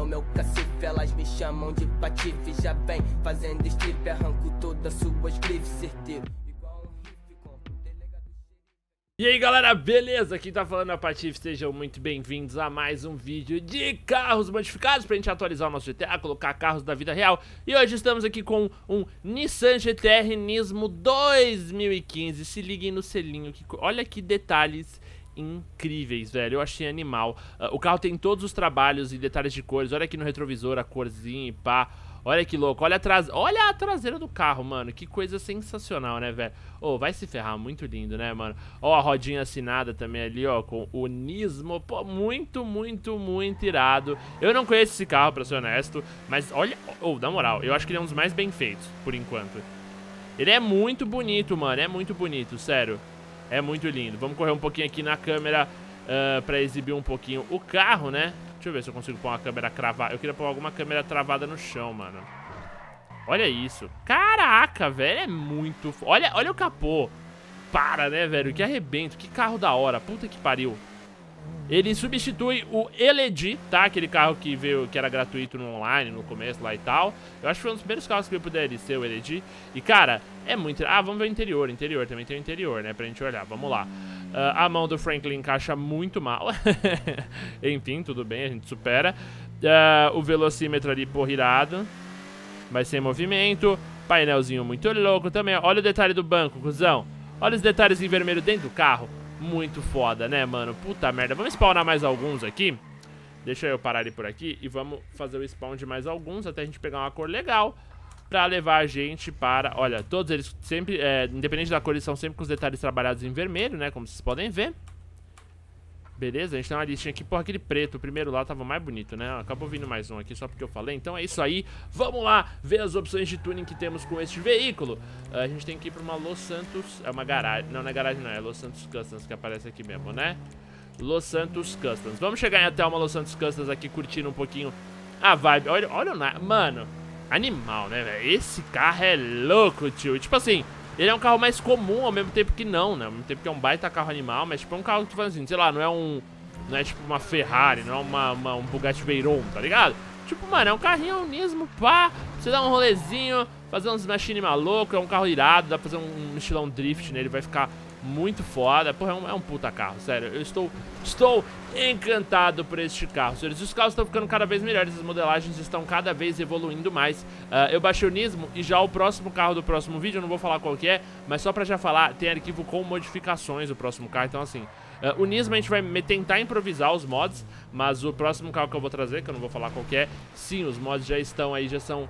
no meu cacife. Elas me chamam de patife, já vem fazendo strip. Arranco todas suas grifes, certeiro. E aí galera, beleza? Quem tá falando é o Patife, sejam muito bem-vindos a mais um vídeo de carros modificados pra gente atualizar o nosso GTA, colocar carros da vida real. E hoje estamos aqui com um Nissan GTR Nismo 2015, se liguem no selinho, que... olha que detalhes incríveis, velho, eu achei animal. O carro tem todos os trabalhos e detalhes de cores, olha aqui no retrovisor a corzinha e pá. Olha que louco, olha a traseira do carro, mano. Que coisa sensacional, né, velho? Ô, vai se ferrar, muito lindo, né, mano? Ó, a rodinha assinada também ali, ó, com o Nismo. Pô, muito, muito, muito irado. Eu não conheço esse carro, pra ser honesto, mas olha, ô, na moral, eu acho que ele é um dos mais bem feitos, por enquanto. Ele é muito bonito, mano, é muito bonito, sério. É muito lindo. Vamos correr um pouquinho aqui na câmera pra exibir um pouquinho o carro, né? Deixa eu ver se eu consigo pôr uma câmera cravada. Eu queria pôr alguma câmera travada no chão, mano. Olha isso. Caraca, velho, é muito... Olha o capô. Para, né, velho? Que arrebento. Que carro da hora. Puta que pariu. Ele substitui o Eledi, tá? Aquele carro que veio, que era gratuito no online, no começo lá e tal. Eu acho que foi um dos primeiros carros que veio pro DLC, o Eledi. E, cara, é muito... Ah, vamos ver o interior. Interior também tem o interior, né? Pra gente olhar. Vamos lá. A mão do Franklin encaixa muito mal. Enfim, tudo bem, a gente supera. O velocímetro ali, porra, irado. Mas sem movimento. Painelzinho muito louco também. Olha o detalhe do banco, cuzão. Olha os detalhes em vermelho dentro do carro. Muito foda, né, mano? Puta merda. Vamos spawnar mais alguns aqui. Deixa eu parar ali por aqui e vamos fazer o spawn de mais alguns até a gente pegar uma cor legal pra levar a gente para... Olha, todos eles sempre, independente da cor, eles são sempre com os detalhes trabalhados em vermelho, né? Como vocês podem ver. Beleza, a gente tem uma listinha aqui. Porra, aquele preto, o primeiro lá tava mais bonito, né? Acabou vindo mais um aqui só porque eu falei. Então é isso aí. Vamos lá ver as opções de tuning que temos com este veículo. A gente tem que ir pra uma Los Santos... É uma garagem. Não, não é garagem não. É Los Santos Customs que aparece aqui mesmo, né? Los Santos Customs. Vamos chegar até uma Los Santos Customs aqui curtindo um pouquinho a vibe. Olha o... Mano... Animal, né, velho? Esse carro é louco, tio. Tipo assim, ele é um carro mais comum ao mesmo tempo que não, né? Ao mesmo tempo que é um baita carro animal, mas tipo, é um carro que tu fala assim, sei lá, não é um... Não é tipo uma Ferrari, não é um Bugatti Veyron, tá ligado? Tipo, mano, é um carrinho Nismo, pá. Você dá um rolezinho, fazer uns machine maluco, é um carro irado, dá pra fazer um estilão drift nele, vai ficar muito foda. Porra, é um puta carro, sério. Eu estou encantado por este carro, senhores. Os carros estão ficando cada vez melhores, as modelagens estão cada vez evoluindo mais. Eu baixei o Nismo e já o próximo carro do próximo vídeo, eu não vou falar qual que é, mas só pra já falar, tem arquivo com modificações o próximo carro, então assim... o Nismo a gente vai tentar improvisar os mods, mas o próximo carro que eu vou trazer, que eu não vou falar qual que é, sim, os mods já estão aí, já são...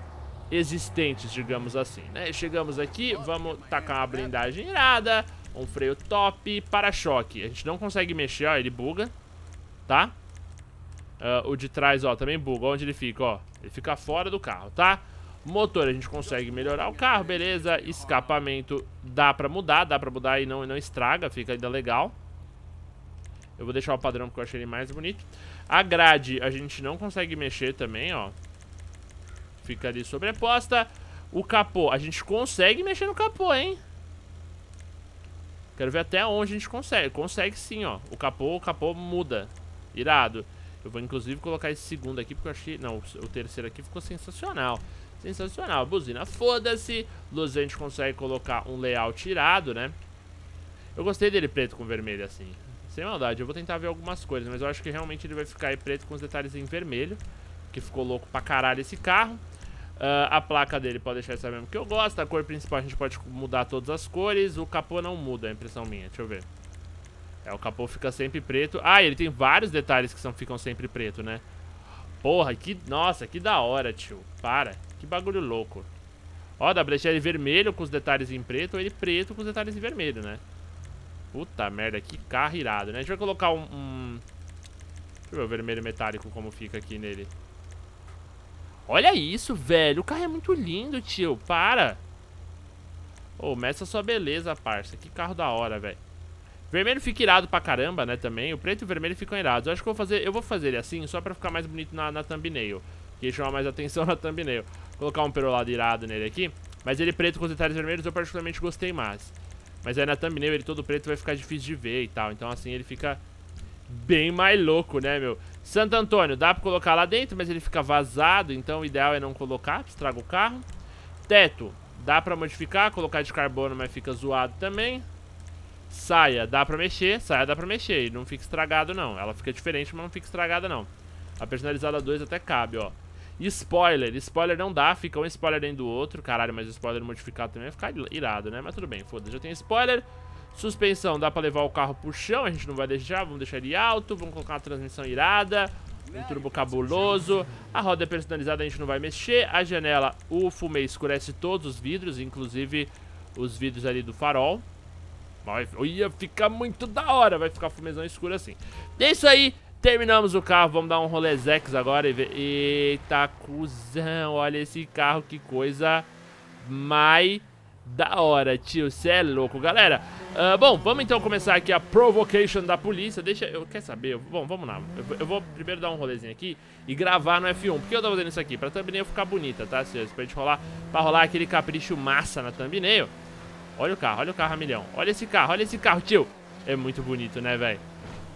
existentes, digamos assim, né? Chegamos aqui, vamos tacar uma blindagem irada, um freio top, para-choque. A gente não consegue mexer, ó, ele buga, tá? O de trás, ó, também buga, onde ele fica, ó. Ele fica fora do carro, tá? Motor, a gente consegue melhorar o carro, beleza. Escapamento, dá pra mudar e não estraga, fica ainda legal. Eu vou deixar o padrão porque eu achei ele mais bonito. A grade, a gente não consegue mexer também, ó. Fica ali sobreposta. O capô, a gente consegue mexer no capô, hein? Quero ver até onde a gente consegue. Consegue sim, ó. O capô muda. Irado. Eu vou inclusive colocar esse segundo aqui porque eu achei... Não, o terceiro aqui ficou sensacional. Sensacional. Buzina, foda-se. Luz, a gente consegue colocar um layout irado, né? Eu gostei dele preto com vermelho assim. Sem maldade, eu vou tentar ver algumas coisas, mas eu acho que realmente ele vai ficar aí preto com os detalhes em vermelho. Que ficou louco pra caralho esse carro. A placa dele pode deixar essa mesmo que eu gosto. A cor principal a gente pode mudar todas as cores. O capô não muda, é a impressão minha. Deixa eu ver. É, o capô fica sempre preto. Ah, ele tem vários detalhes que ficam sempre preto, né? Porra, que... Nossa, que da hora, tio. Para. Que bagulho louco. Ó, dá pra deixar ele vermelho com os detalhes em preto ou ele preto com os detalhes em vermelho, né? Puta merda, que carro irado, né? A gente vai colocar um... Deixa eu ver o vermelho metálico como fica aqui nele. Olha isso, velho. O carro é muito lindo, tio. Para. Ô, meça sua beleza, parça. Que carro da hora, velho. Vermelho fica irado pra caramba, né, também. O preto e o vermelho ficam irados. Eu acho que eu vou fazer ele assim, só pra ficar mais bonito na thumbnail. Que chama mais atenção na thumbnail. Colocar um perolado irado nele aqui. Mas ele preto com os detalhes vermelhos eu particularmente gostei mais. Mas aí na thumbnail ele todo preto vai ficar difícil de ver e tal. Então assim ele fica... bem mais louco, né, meu? Santo Antônio, dá pra colocar lá dentro, mas ele fica vazado, então o ideal é não colocar, estraga o carro. Teto, dá pra modificar, colocar de carbono, mas fica zoado também. Saia, dá pra mexer, saia dá pra mexer, e não fica estragado não. Ela fica diferente, mas não fica estragada não. A personalizada 2 até cabe, ó. E spoiler, spoiler não dá, fica um spoiler dentro do outro. Caralho, mas o spoiler modificado também vai ficar irado, né? Mas tudo bem, foda-se, já tem spoiler. Suspensão, dá pra levar o carro pro chão, a gente não vai deixar, vamos deixar ele alto. Vamos colocar uma transmissão irada, um turbo cabuloso. A roda personalizada a gente não vai mexer. A janela, o fumê escurece todos os vidros, inclusive os vidros ali do farol. Ia ficar muito da hora, vai ficar fumezão escuro assim. É isso aí, terminamos o carro, vamos dar um rolezex agora e ver... Eita, cuzão, olha esse carro, que coisa mais... da hora, tio, cê é louco, galera. Bom, vamos então começar aqui a provocation da polícia. Deixa, eu quero saber, bom, vamos lá. Eu vou primeiro dar um rolezinho aqui e gravar no F1. Por que eu tô fazendo isso aqui? Pra thumbnail ficar bonita, tá, senhores? Pra rolar aquele capricho massa na thumbnail. Olha o carro a milhão. Olha esse carro, tio. É muito bonito, né, velho?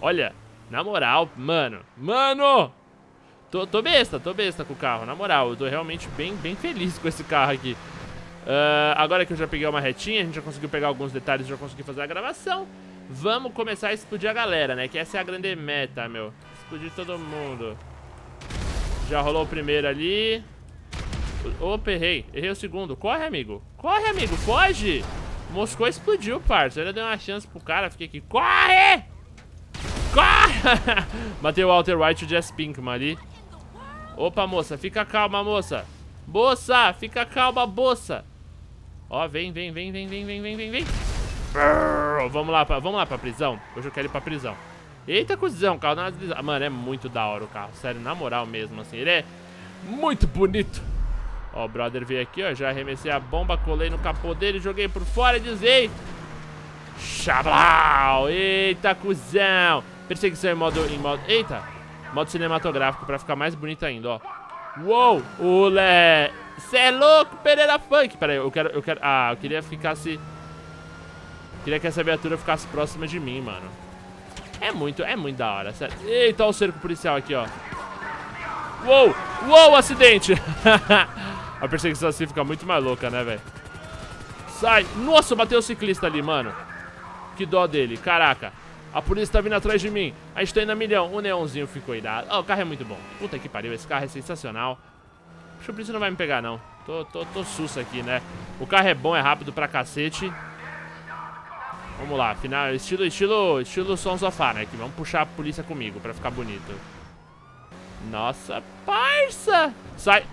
Olha, na moral, mano. Mano! Tô besta com o carro, na moral. Eu tô realmente bem feliz com esse carro aqui. Agora que eu já peguei uma retinha, a gente já conseguiu pegar alguns detalhes, já consegui fazer a gravação. Vamos começar a explodir a galera, né? Que essa é a grande meta, meu. Explodir todo mundo. Já rolou o primeiro ali. Opa, errei o segundo. Corre, amigo. Corre, amigo, foge. Moscou explodiu, parça. Eu ainda dei uma chance pro cara, fiquei aqui. Corre! Corre! Matei o Walter White e o Jess Pinkman ali. Opa, moça, fica calma, moça. Moça, fica calma, moça. Ó, vem. Vamos lá pra prisão. Hoje eu quero ir pra prisão. Eita, cuzão, o carro dá uma deslizada. Mano, é muito da hora o carro, sério, na moral mesmo, assim. Ele é muito bonito. Ó, o brother veio aqui, ó, já arremessei a bomba, colei no capô dele, joguei por fora e desviei. Xablau, eita, cuzão. Perseguição em modo eita, modo cinematográfico, pra ficar mais bonito ainda, ó. Uou, olé. Cê é louco, Pereira Funk. Pera aí, eu quero... Ah, eu queria ficar se... Queria que essa viatura ficasse próxima de mim, mano. É muito da hora, sério. Eita, olha o cerco policial aqui, ó. Uou, uou, acidente. A perseguição assim fica muito mais louca, né, velho? Sai. Nossa, bateu o ciclista ali, mano. Que dó dele, caraca. A polícia tá vindo atrás de mim. A gente tá indo a milhão. O neonzinho ficou irado. Ó, o carro é muito bom. Puta que pariu, esse carro é sensacional. Acho que o polícia não vai me pegar, não. Tô sussa aqui, né? O carro é bom, é rápido pra cacete. Vamos lá, final. Estilo Sons of Anarchy. Vamos puxar a polícia comigo pra ficar bonito. Nossa, parça! Sai!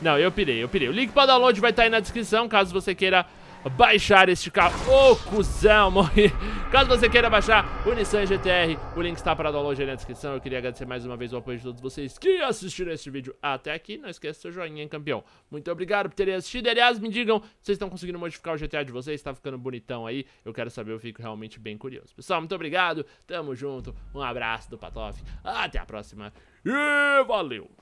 Não, eu pirei. O link pra download vai estar aí na descrição, caso você queira... baixar este carro. Ô, cuzão, morri. Caso você queira baixar o Nissan GTR, o link está para download aí na descrição. Eu queria agradecer mais uma vez o apoio de todos vocês que assistiram este vídeo até aqui. Não esqueça seu joinha, hein, campeão. Muito obrigado por terem assistido. Aliás, me digam se vocês estão conseguindo modificar o GTA de vocês. Tá ficando bonitão aí. Eu quero saber, eu fico realmente bem curioso. Pessoal, muito obrigado. Tamo junto. Um abraço do Patof. Até a próxima. E valeu.